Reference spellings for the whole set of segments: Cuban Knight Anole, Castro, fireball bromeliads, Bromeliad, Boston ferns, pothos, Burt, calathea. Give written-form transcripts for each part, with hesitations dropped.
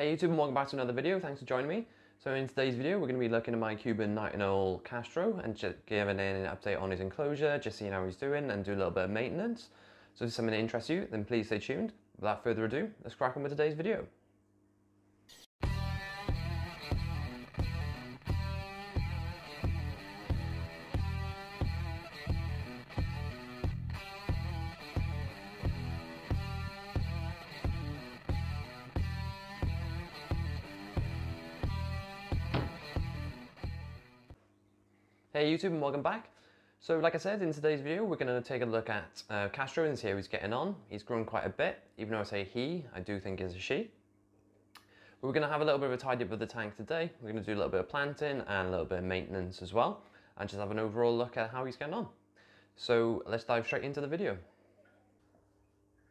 Hey YouTube, and welcome back to another video. Thanks for joining me. So in today's video, we're going to be looking at my Cuban Knight Anole Castro and just giving an update on his enclosure, just seeing how he's doing and do a little bit of maintenance. So if something interests you, then please stay tuned. Without further ado, let's crack on with today's video. Hey YouTube, and welcome back. So like I said, in today's video we're going to take a look at Castro and see how he's getting on. He's grown quite a bit, even though I say he, I do think it's a she. But we're going to have a little bit of a tidy up of the tank today. We're going to do a little bit of planting and a little bit of maintenance as well, and just have an overall look at how he's getting on. So let's dive straight into the video.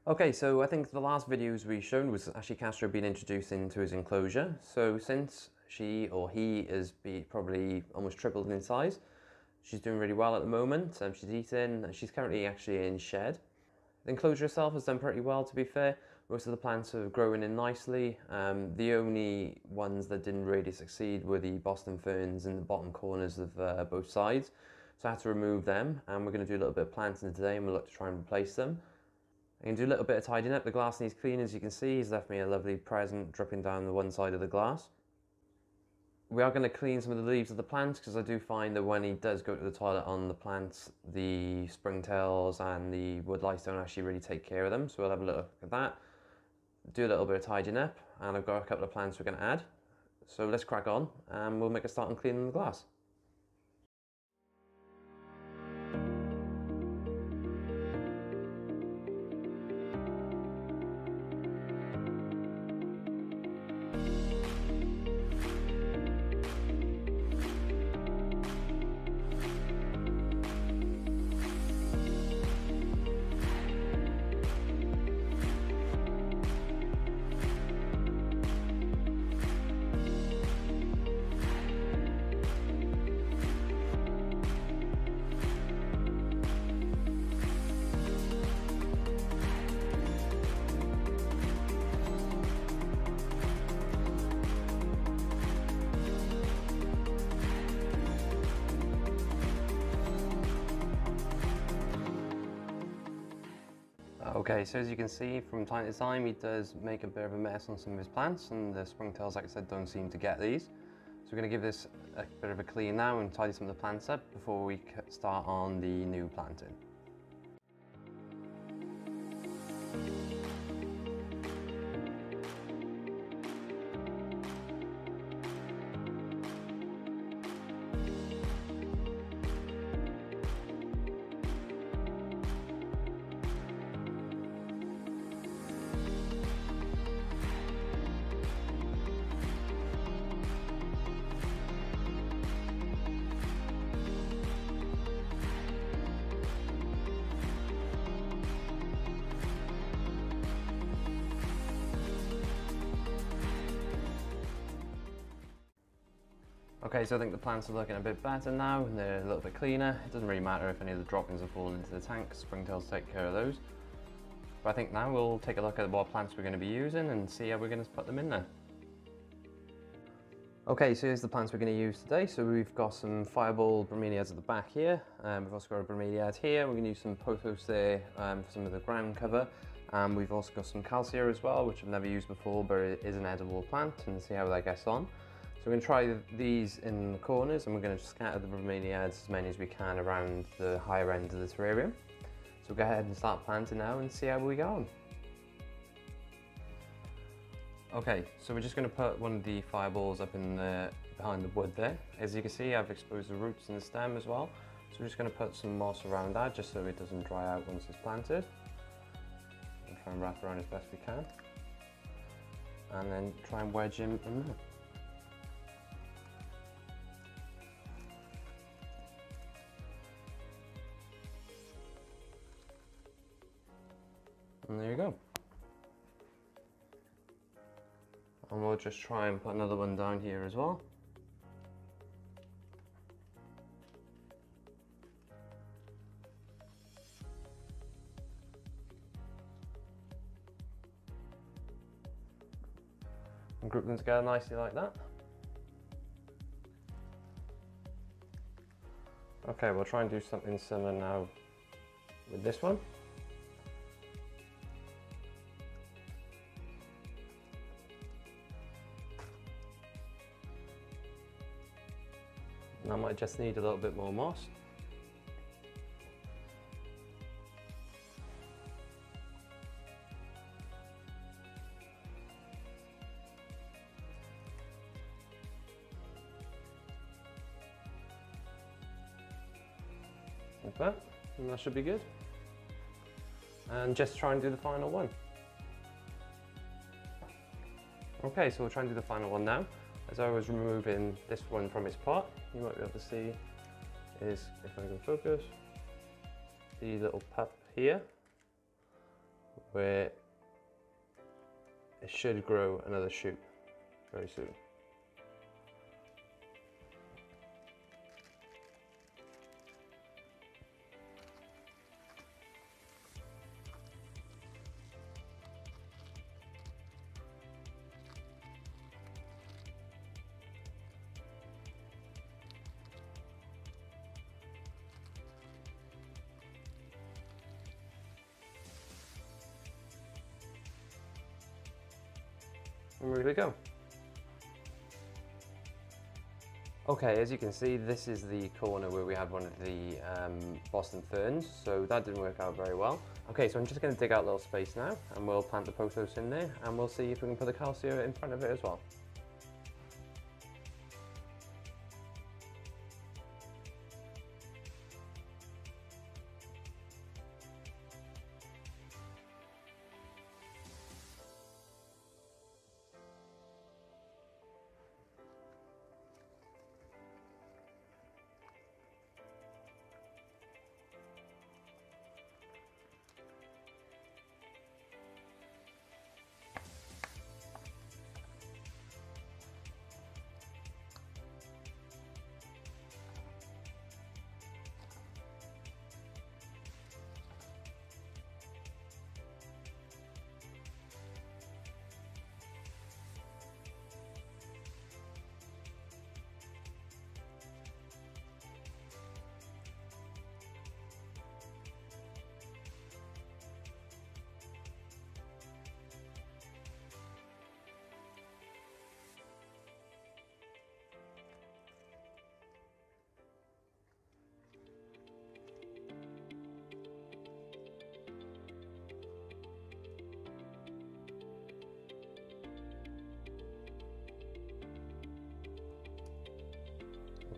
Okay, so I think the last videos we shown was actually Castro being introduced into his enclosure. So since she or he is probably almost tripled in size. She's doing really well at the moment. She's eating, and she's currently actually in shed. The enclosure itself has done pretty well, to be fair. Most of the plants are growing in nicely. The only ones that didn't really succeed were the Boston ferns in the bottom corners of both sides. So I had to remove them, and we're going to do a little bit of planting today, and we'll look to try and replace them. I'm going to do a little bit of tidying up. The glass needs clean, as you can see. He's left me a lovely present dripping down the one side of the glass. We are going to clean some of the leaves of the plants, because I do find that when he does go to the toilet on the plants, the springtails and the woodlice don't actually really take care of them. So we'll have a look at that, do a little bit of tidying up, and I've got a couple of plants we're going to add. So let's crack on, and we'll make a start on cleaning the glass. Okay, so as you can see, from time to time he does make a bit of a mess on some of his plants, and the springtails, like I said, don't seem to get these. So we're going to give this a bit of a clean now and tidy some of the plants up before we start on the new planting. Okay, so I think the plants are looking a bit better now, and they're a little bit cleaner. It doesn't really matter if any of the droppings have fallen into the tank, springtails take care of those. But I think now we'll take a look at what plants we're going to be using and see how we're going to put them in there. Okay, so here's the plants we're going to use today. So we've got some fireball bromeliads at the back here. We've also got a bromeliad here. We're going to use some pothos there for some of the ground cover. We've also got some calathea as well, which I've never used before, but it is an edible plant, and see how that gets on. So we're going to try these in the corners, and we're going to scatter the bromeliads as many as we can around the higher end of the terrarium. So we'll go ahead and start planting now and see how we go on. Okay, so we're just going to put one of the fireballs up in the, behind the wood there. As you can see, I've exposed the roots and the stem as well. So we're just going to put some moss around that, just so it doesn't dry out once it's planted. And try and wrap around as best we can. And then try and wedge him in there. And there you go. And we'll just try and put another one down here as well. and group them together nicely like that. Okay, we'll try and do something similar now with this one. And I might just need a little bit more moss. Like that, and that should be good. And just try and do the final one. Okay, so we'll try and do the final one now. As I was removing this one from its pot, you might be able to see is, if I can focus, the little pup here, where it should grow another shoot very soon. And there we go. Okay, as you can see, this is the corner where we had one of the Boston ferns, so that didn't work out very well. Okay, so I'm just going to dig out a little space now, and we'll plant the pothos in there, and we'll see if we can put the calathea in front of it as well.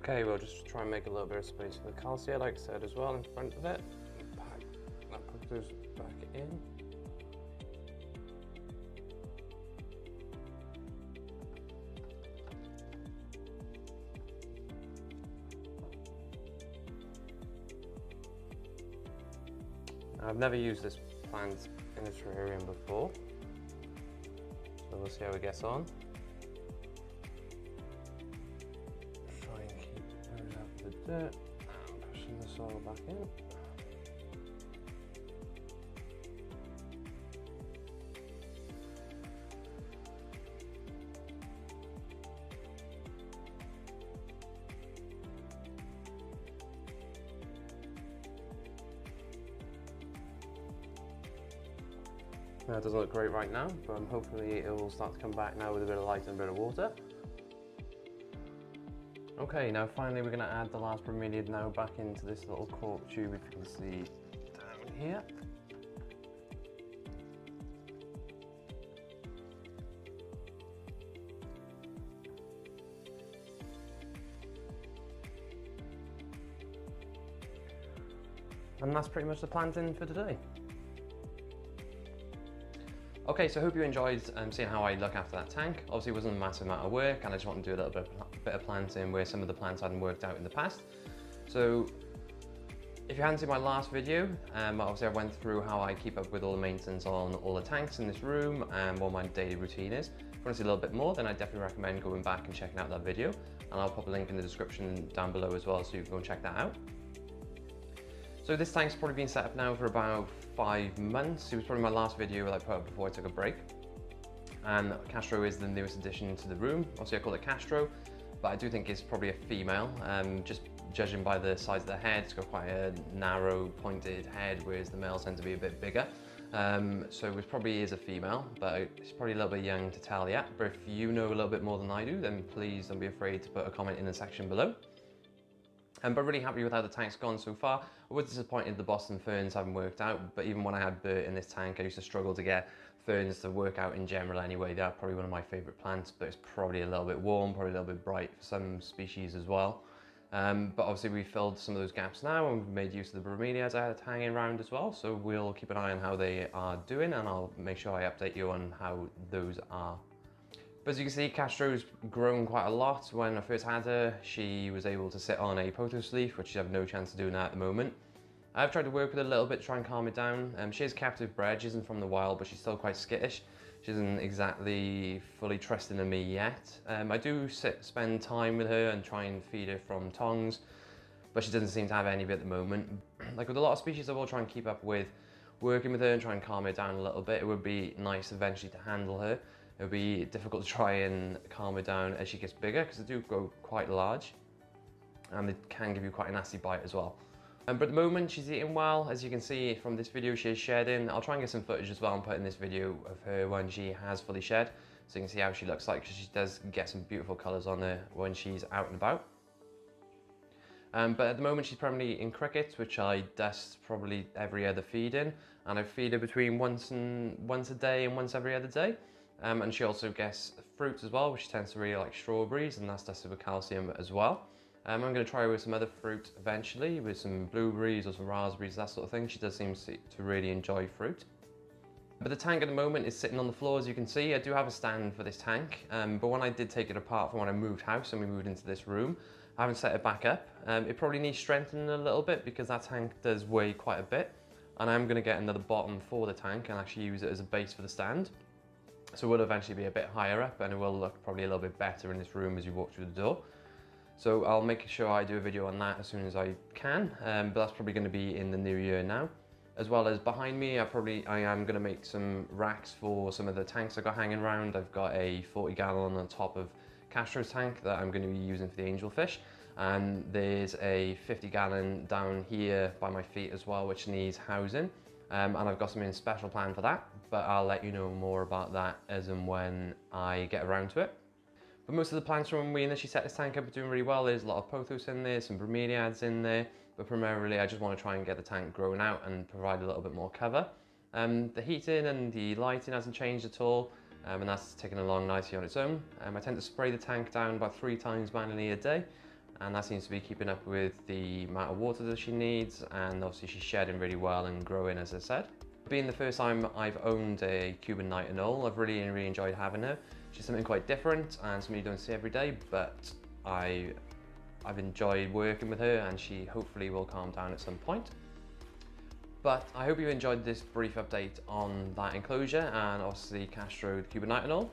Okay, we'll just try and make a little bit of space for the calathea, like I said as well, in front of it. Pack that pothos back in. Now, I've never used this plant in a terrarium before, so we'll see how it gets on. And pushing the soil back in. Now it doesn't look great right now, but hopefully it will start to come back now with a bit of light and a bit of water. Okay, now finally we're going to add the last bromeliad now back into this little cork tube, if you can see down here. And that's pretty much the planting for today. Okay, so I hope you enjoyed seeing how I look after that tank. Obviously it wasn't a massive amount of work, and I just wanted to do a little bit of planting where some of the plants hadn't worked out in the past. So if you hadn't seen my last video, obviously I went through how I keep up with all the maintenance on all the tanks in this room and what my daily routine is. If you want to see a little bit more, then I definitely recommend going back and checking out that video, and I'll pop a link in the description down below as well, so you can go and check that out. So this tank's probably been set up now for about 5 months. It was probably my last video that I put up before I took a break. and Castro is the newest addition to the room. Obviously I call it Castro, but I do think it's probably a female, just judging by the size of the head. It's got quite a narrow pointed head, whereas the males tend to be a bit bigger. So it probably is a female, but it's probably a little bit young to tell yet. But if you know a little bit more than I do, then please don't be afraid to put a comment in the section below. But really happy with how the tank's gone so far. I was disappointed the Boston ferns haven't worked out, but even when I had Burt in this tank, I used to struggle to get ferns to work out in general anyway. They're probably one of my favorite plants, but it's probably a little bit warm, probably a little bit bright for some species as well. But obviously we filled some of those gaps now, and we've made use of the bromeliads I had hanging around as well. So we'll keep an eye on how they are doing, and I'll make sure I update you on how those are. But as you can see, Castro's grown quite a lot. When I first had her, she was able to sit on a pothos leaf, which she'd have no chance of doing now at the moment. I've tried to work with her a little bit to try and calm her down. She is captive bred, she isn't from the wild, but she's still quite skittish. She isn't exactly fully trusting in me yet. I do spend time with her and try and feed her from tongs, but she doesn't seem to have any of it at the moment. Like with a lot of species, I will try and keep up with working with her and try and calm her down a little bit. It would be nice eventually to handle her. It would be difficult to try and calm her down as she gets bigger, because they do grow quite large and they can give you quite a nasty bite as well. But at the moment she's eating well. As you can see from this video, she is shedding. I'll try and get some footage as well and put in this video of her when she has fully shed, so you can see how she looks like, because she does get some beautiful colours on her when she's out and about. But at the moment she's primarily in crickets, which I dust probably every other feed in, and I feed her between once a day and once every other day. And she also gets fruits as well, which tends to really like strawberries, and that's dusted with calcium as well. I'm going to try with some other fruit eventually, with some blueberries or some raspberries, that sort of thing. She does seem to really enjoy fruit. But the tank at the moment is sitting on the floor, as you can see. I do have a stand for this tank, but when I did take it apart from when I moved house and we moved into this room, I haven't set it back up. It probably needs strengthening a little bit, because that tank does weigh quite a bit, and I'm going to get another bottom for the tank and actually use it as a base for the stand. So it will eventually be a bit higher up, and it will look probably a little bit better in this room as you walk through the door. So I'll make sure I do a video on that as soon as I can, but that's probably going to be in the new year now. As well as behind me, I am going to make some racks for some of the tanks I've got hanging around. I've got a 40 gallon on top of Castro's tank that I'm going to be using for the angelfish, and there's a 50 gallon down here by my feet as well, which needs housing, and I've got something special planned for that, but I'll let you know more about that as and when I get around to it. But most of the plants from when we initially set this tank up are doing really well. There's a lot of pothos in there, some bromeliads in there, but primarily I just want to try and get the tank growing out and provide a little bit more cover. The heating and the lighting hasn't changed at all, and that's ticking along nicely on its own. I tend to spray the tank down about 3 times manually a day, and that seems to be keeping up with the amount of water that she needs, and obviously she's shedding really well and growing, as I said. Being the first time I've owned a Cuban Knight Anole, I've really enjoyed having her. She's something quite different and something you don't see every day, but I've enjoyed working with her, and she hopefully will calm down at some point. But I hope you enjoyed this brief update on that enclosure, and obviously Castro, the Cuban Knight Anole.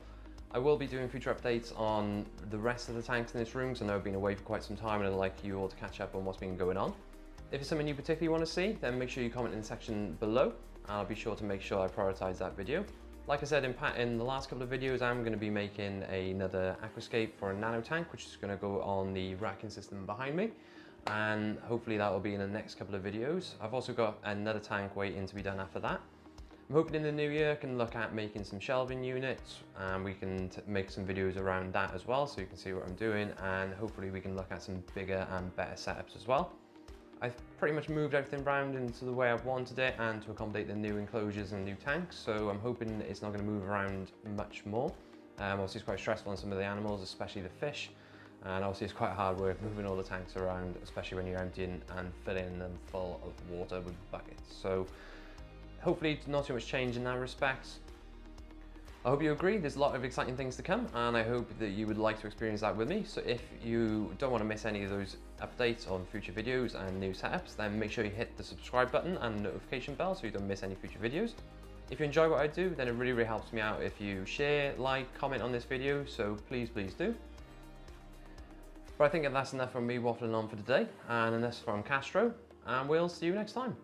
I will be doing future updates on the rest of the tanks in this room, so I know I've been away for quite some time, and I'd like you all to catch up on what's been going on. If it's something you particularly want to see, then make sure you comment in the section below, and I'll be sure to make sure I prioritise that video. Like I said in the last couple of videos, I'm going to be making another aquascape for a nano tank, which is going to go on the racking system behind me, and hopefully that will be in the next couple of videos. I've also got another tank waiting to be done after that. I'm hoping in the new year I can look at making some shelving units, and we can make some videos around that as well, so you can see what I'm doing, and hopefully we can look at some bigger and better setups as well. I've pretty much moved everything around into the way I've wanted it and to accommodate the new enclosures and new tanks, so I'm hoping it's not going to move around much more. Obviously it's quite stressful on some of the animals, especially the fish, and obviously it's quite hard work moving all the tanks around, especially when you're emptying and filling them full of water with buckets. So hopefully not too much change in that respect. I hope you agree, there's a lot of exciting things to come, and I hope that you would like to experience that with me. So if you don't want to miss any of those updates on future videos and new setups, then make sure you hit the subscribe button and notification bell so you don't miss any future videos. If you enjoy what I do, then it really helps me out if you share, like, comment on this video, so please do. But I think that's enough from me waffling on for today, and enough from Castro, and we'll see you next time.